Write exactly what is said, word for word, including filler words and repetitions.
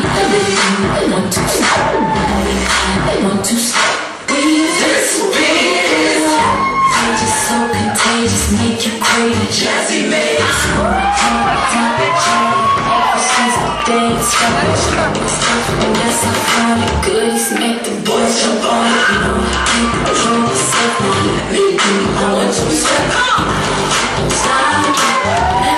I want to stop. I want to stop. We this beat. They just so contagious, make you crazy. Jazzy mix. Ever since the day it's started, it's tough and that's how fun. Goodies make the boys jump on it. You know, take control of yourself. Make me I want to stop. Stop.